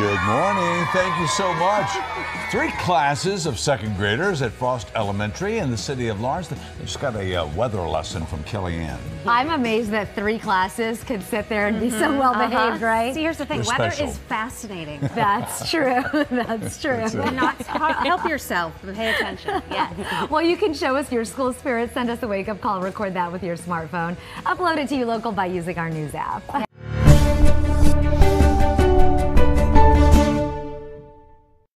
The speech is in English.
Good morning. Thank you so much. 3 classes of second graders at Frost Elementary in the city of Lawrence. They just got a weather lesson from Kellyanne. I'm amazed that 3 classes could sit there and be so well behaved, right? See, here's the thing. You're weather special. Is fascinating. That's true. That's true. That's and not, help yourself. Pay attention. Yeah. Well, you can show us your school spirit. Send us a wake-up call. Record that with your smartphone. Upload it to your local by using our news app.